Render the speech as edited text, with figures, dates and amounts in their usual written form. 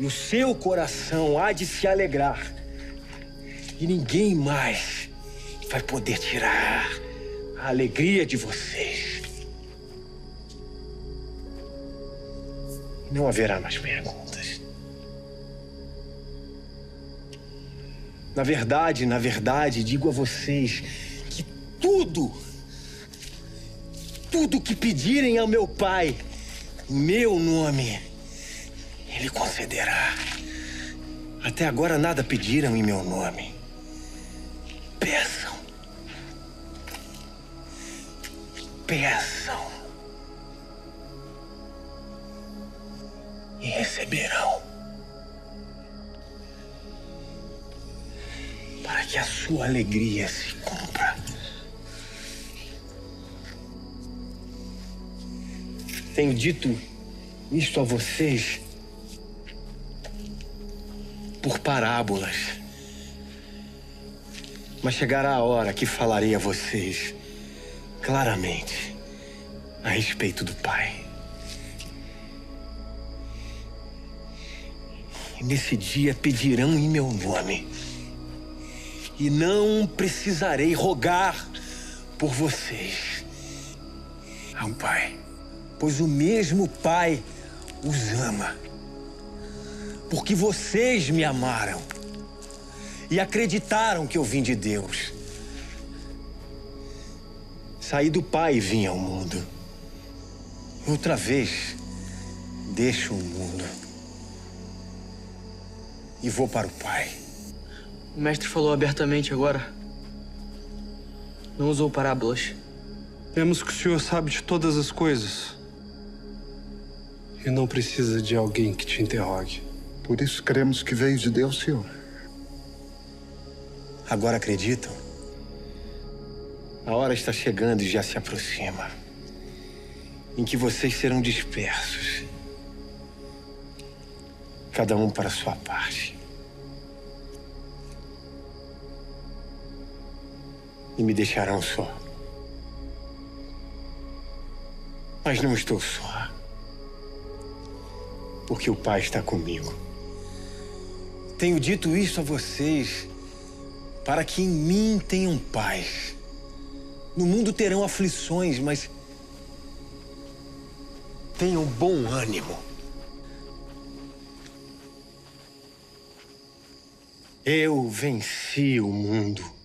No seu coração há de se alegrar. E ninguém mais vai poder tirar a alegria de vocês. Não haverá mais perguntas. Na verdade, digo a vocês que tudo que pedirem ao meu Pai, em meu nome, Ele concederá. Até agora nada pediram em meu nome. Peçam. Peçam. E receberão. Para que a sua alegria se cumpra. Tenho dito isto a vocês por parábolas. Mas chegará a hora que falarei a vocês claramente a respeito do Pai. E nesse dia pedirão em meu nome. E não precisarei rogar por vocês ao Pai. Pois o mesmo Pai os ama. Porque vocês me amaram. E acreditaram que eu vim de Deus. Saí do Pai e vim ao mundo. Outra vez, deixo o mundo. E vou para o Pai. O mestre falou abertamente agora. Não usou parábolas. Vemos que o Senhor sabe de todas as coisas. E não precisa de alguém que te interrogue. Por isso cremos que veio de Deus, Senhor. Agora acreditam? A hora está chegando e já se aproxima, em que vocês serão dispersos, cada um para a sua parte. E me deixarão só. Mas não estou só, porque o Pai está comigo. Tenho dito isso a vocês, para que em mim tenham paz. No mundo terão aflições, mas tenham bom ânimo. Eu venci o mundo.